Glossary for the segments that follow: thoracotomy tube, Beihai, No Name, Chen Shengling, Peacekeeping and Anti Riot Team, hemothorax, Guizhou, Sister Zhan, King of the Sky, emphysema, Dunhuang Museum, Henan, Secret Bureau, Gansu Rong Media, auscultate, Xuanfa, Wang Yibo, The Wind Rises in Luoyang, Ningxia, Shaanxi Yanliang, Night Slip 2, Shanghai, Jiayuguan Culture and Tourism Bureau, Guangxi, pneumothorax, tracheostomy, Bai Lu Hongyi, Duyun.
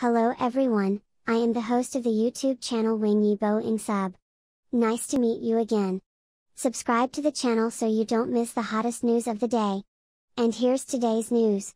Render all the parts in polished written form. Hello everyone, I am the host of the YouTube channel Wang Yibo in Sub. Nice to meet you again. Subscribe to the channel so you don't miss the hottest news of the day. And here's today's news.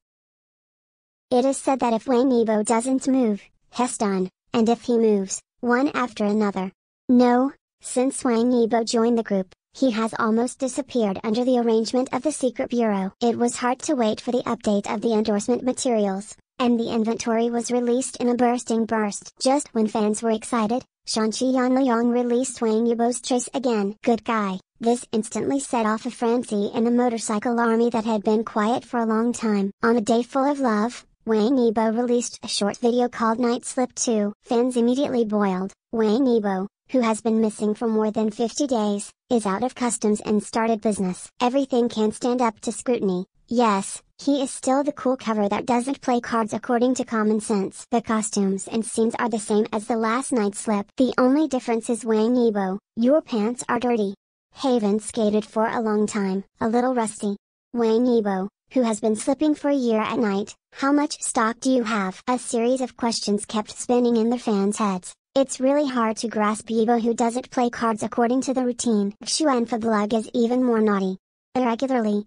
It is said that if Wang Yibo doesn't move, he's done, and if he moves, one after another. No, since Wang Yibo joined the group, he has almost disappeared under the arrangement of the Secret Bureau. It was hard to wait for the update of the endorsement materials, and the inventory was released in a bursting burst. Just when fans were excited, Shaanxi Yanliang released Wang Yibo's Trace Again. Good guy. This instantly set off a frenzy in the motorcycle army that had been quiet for a long time. On a day full of love, Wang Yibo released a short video called Night Slip 2. Fans immediately boiled. Wang Yibo, who has been missing for more than 50 days, is out of customs and started business. Everything can stand up to scrutiny. Yes, he is still the cool cover that doesn't play cards according to common sense. The costumes and scenes are the same as the last Night Slip. The only difference is Wang Yibo, your pants are dirty. Haven skated for a long time, a little rusty. Wang Yibo, who has been slipping for a year at night, how much stock do you have? A series of questions kept spinning in the fans' heads. It's really hard to grasp Yibo who doesn't play cards according to the routine. Xuan Fablug is even more naughty. Irregularly,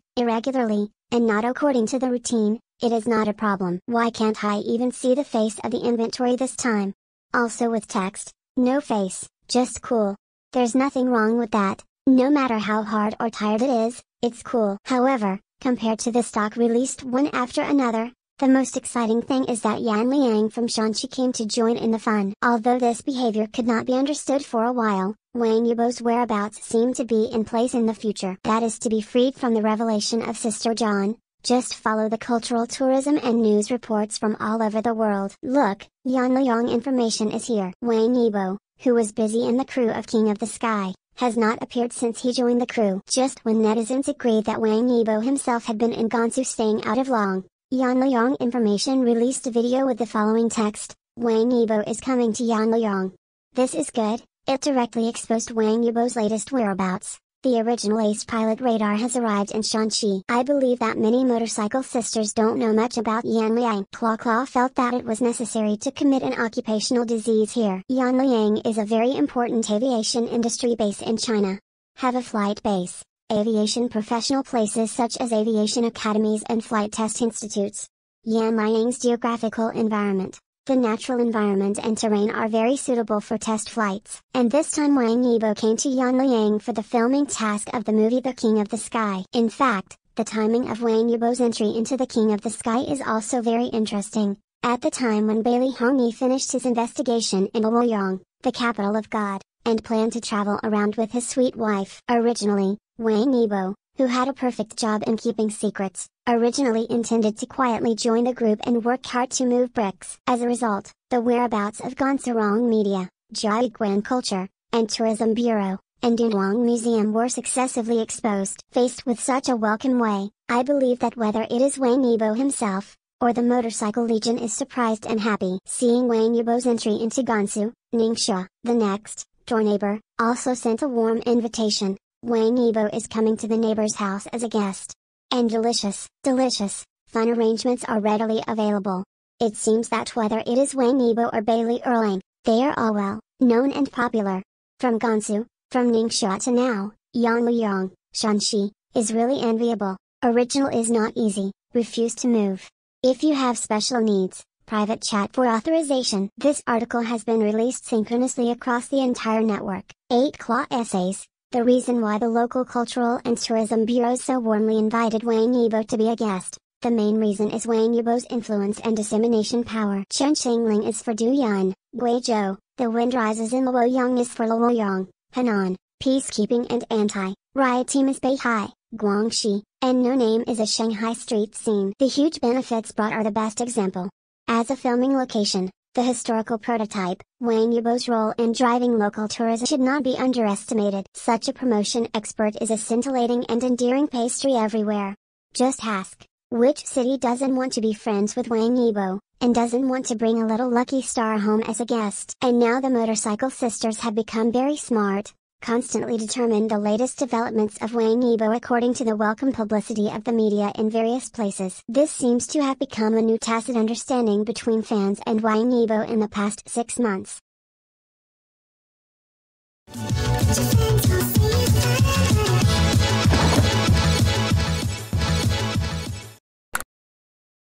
and not according to the routine, it is not a problem. Why can't I even see the face of the inventory this time? Also with text, no face, just cool. There's nothing wrong with that, no matter how hard or tired it is, it's cool. However, compared to the stock released one after another, the most exciting thing is that Yanliang from Shaanxi came to join in the fun. Although this behavior could not be understood for a while, Wang Yibo's whereabouts seem to be in place in the future. That is to be freed from the revelation of Sister John. Just follow the cultural tourism and news reports from all over the world. Look, Yanliang information is here. Wang Yibo, who was busy in the crew of King of the Sky, has not appeared since he joined the crew. Just when netizens agreed that Wang Yibo himself had been in Gansu staying out of long, Yanliang Information released a video with the following text, Wang Yibo is coming to Yanliang. This is good, it directly exposed Wang Yibo's latest whereabouts. The original ace pilot radar has arrived in Shaanxi. I believe that many motorcycle sisters don't know much about Yanliang. Claw felt that it was necessary to commit an occupational disease here. Yanliang is a very important aviation industry base in China. Have a flight base. Aviation professional places such as aviation academies and flight test institutes. Yanliang's geographical environment, the natural environment and terrain are very suitable for test flights. And this time Wang Yibo came to Yanliang for the filming task of the movie The King of the Sky. In fact, the timing of Wang Yibo's entry into The King of the Sky is also very interesting. At the time when Bai Lu Hongyi finished his investigation in Luoyang, the capital of God, and planned to travel around with his sweet wife. Originally, Wang Yibo, who had a perfect job in keeping secrets, originally intended to quietly join the group and work hard to move bricks. As a result, the whereabouts of Gansu Rong Media, Jiayuguan Culture and Tourism Bureau, and Dunhuang Museum were successively exposed. Faced with such a welcome way, I believe that whether it is Wang Yibo himself, or the Motorcycle Legion is surprised and happy. Seeing Wang Yibo's entry into Gansu, Ningxia, the next door neighbor, also sent a warm invitation. Wang Yibo is coming to the neighbor's house as a guest. And delicious, fun arrangements are readily available. It seems that whether it is Wang Yibo or Bailey Erlang, they are all well known and popular. From Gansu, from Ningxia to now, Yanliang, Shaanxi, is really enviable. Original is not easy, refuse to move. If you have special needs, private chat for authorization. This article has been released synchronously across the entire network. 8 Claw Essays. The reason why the local cultural and tourism bureaus so warmly invited Wang Yibo to be a guest, the main reason is Wang Yibo's influence and dissemination power. Chen Shengling is for Duyun, Guizhou, The Wind Rises in Luoyang is for Luoyang, Henan, Peacekeeping and Anti Riot Team is Beihai, Guangxi, and No Name is a Shanghai street scene. The huge benefits brought are the best example. As a filming location, the historical prototype, Wang Yibo's role in driving local tourism should not be underestimated. Such a promotion expert is a scintillating and endearing pastry everywhere. Just ask, which city doesn't want to be friends with Wang Yibo, and doesn't want to bring a little lucky star home as a guest? And now the motorcycle sisters have become very smart, constantly determine the latest developments of Wang Yibo according to the welcome publicity of the media in various places. This seems to have become a new tacit understanding between fans and Wang Yibo in the past 6 months.